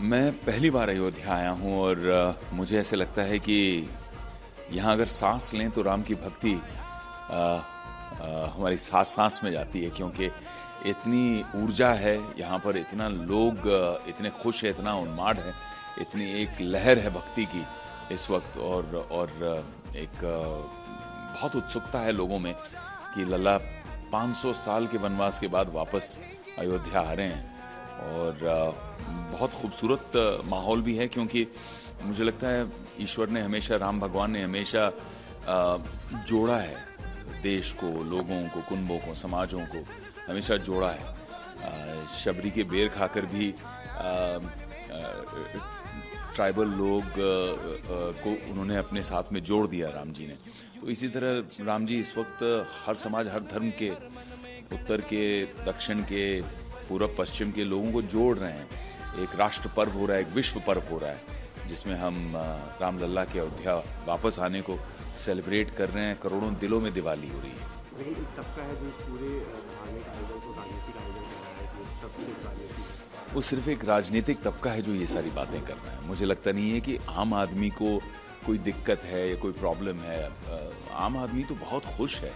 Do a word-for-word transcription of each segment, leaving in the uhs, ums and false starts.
मैं पहली बार अयोध्या आया हूँ और मुझे ऐसे लगता है कि यहाँ अगर सांस लें तो राम की भक्ति आ, आ, हमारी सांस सांस में जाती है, क्योंकि इतनी ऊर्जा है यहाँ पर, इतना लोग इतने खुश है, इतना उन्माद है, इतनी एक लहर है भक्ति की इस वक्त और और एक बहुत उत्सुकता है लोगों में कि लला पाँच सौ साल के वनवास के बाद वापस अयोध्या आ रहे हैं। और बहुत खूबसूरत माहौल भी है, क्योंकि मुझे लगता है ईश्वर ने हमेशा, राम भगवान ने हमेशा जोड़ा है देश को, लोगों को, कुंबों को, समाजों को हमेशा जोड़ा है। शबरी के बेर खाकर भी ट्राइबल लोग को उन्होंने अपने साथ में जोड़ दिया राम जी ने। तो इसी तरह राम जी इस वक्त हर समाज, हर धर्म के, उत्तर के, दक्षिण के, पूरब पश्चिम के लोगों को जोड़ रहे हैं। एक राष्ट्र पर्व हो रहा है, एक विश्व पर्व हो रहा है, जिसमें हम रामलला के अयोध्या वापस आने को सेलिब्रेट कर रहे हैं। करोड़ों दिलों में दिवाली हो रही है। वो सिर्फ एक राजनीतिक तबका है जो ये सारी बातें कर रहा है। मुझे लगता नहीं है कि आम आदमी को कोई दिक्कत है या कोई प्रॉब्लम है। आम आदमी तो बहुत खुश है।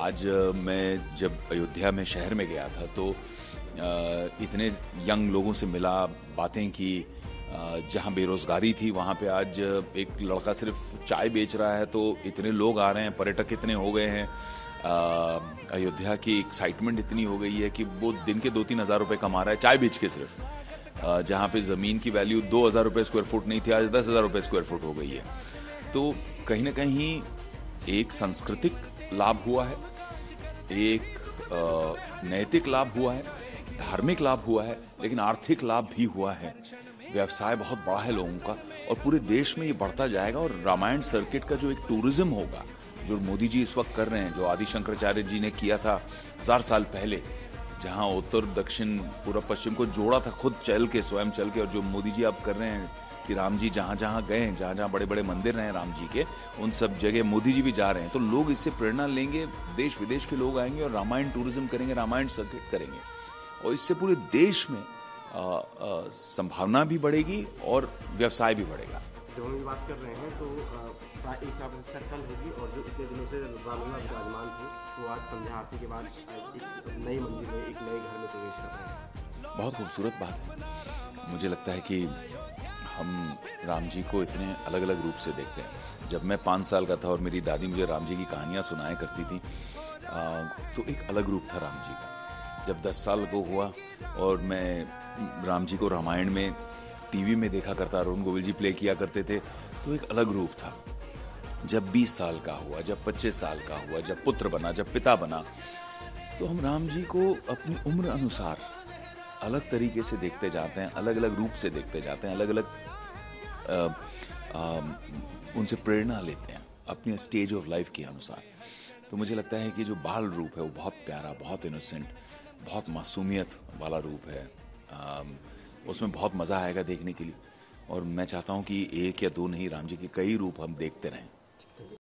आज मैं जब अयोध्या में शहर में गया था तो इतने यंग लोगों से मिला, बातें की। जहाँ बेरोज़गारी थी वहाँ पे आज एक लड़का सिर्फ चाय बेच रहा है, तो इतने लोग आ रहे हैं, पर्यटक इतने हो गए हैं। अयोध्या की एक्साइटमेंट इतनी हो गई है कि वो दिन के दो तीन हज़ार रुपये कमा रहा है चाय बेच के सिर्फ। जहाँ पे ज़मीन की वैल्यू दो हज़ार रुपये स्क्वायर फुट नहीं थी, आज दस हज़ार रुपये स्क्वायर फुट हो गई है। तो कहीं ना कहीं एक सांस्कृतिक लाभ हुआ है, एक नैतिक लाभ हुआ है, धार्मिक लाभ हुआ है, लेकिन आर्थिक लाभ भी हुआ है। व्यवसाय बहुत बड़ा है लोगों का और पूरे देश में ये बढ़ता जाएगा। और रामायण सर्किट का जो एक टूरिज्म होगा, जो मोदी जी इस वक्त कर रहे हैं, जो आदिशंकराचार्य जी ने किया था हजार साल पहले, जहाँ उत्तर दक्षिण पूर्व पश्चिम को जोड़ा था खुद चल के, स्वयं चल के, और जो मोदी जी अब कर रहे हैं कि राम जी जहाँ जहाँ गए हैं, जहाँ जहाँ बड़े बड़े मंदिर रहे हैं राम जी के, उन सब जगह मोदी जी भी जा रहे हैं। तो लोग इससे प्रेरणा लेंगे, देश विदेश के लोग आएंगे और रामायण टूरिज्म करेंगे, रामायण सर्किट करेंगे, और इससे पूरे देश में आ, आ, संभावना भी बढ़ेगी और व्यवसाय भी बढ़ेगा। जो हम बात कर रहे हैं तो एक सर्कल होगी, और जो इतने दिनों से रामलला विराजमान थे वो आज संध्या आरती के बाद एक नई मंदिर में, एक नए घर में प्रवेश कर रहे हैं। बहुत खूबसूरत बात है। मुझे लगता है कि हम राम जी को इतने अलग अलग रूप से देखते हैं। जब मैं पाँच साल का था और मेरी दादी मुझे राम जी की कहानियाँ सुनाया करती थी आ, तो एक अलग रूप था राम जी का। जब दस साल को हुआ और मैं राम जी को रामायण में टीवी में देखा करता, अरुण गोविल जी प्ले किया करते थे, तो एक अलग रूप था। जब बीस साल का हुआ, जब पच्चीस साल का हुआ, जब पुत्र बना, जब पिता बना, तो हम राम जी को अपनी उम्र अनुसार अलग तरीके से देखते जाते हैं, अलग अलग रूप से देखते जाते हैं, अलग अलग उनसे प्रेरणा लेते हैं अपने स्टेज ऑफ लाइफ के अनुसार। तो मुझे लगता है कि जो बाल रूप है वो बहुत प्यारा, बहुत इनोसेंट, बहुत मासूमियत वाला रूप है। आ, उसमें बहुत मज़ा आएगा देखने के लिए। और मैं चाहता हूँ कि एक या दो नहीं, राम जी के कई रूप हम देखते रहें।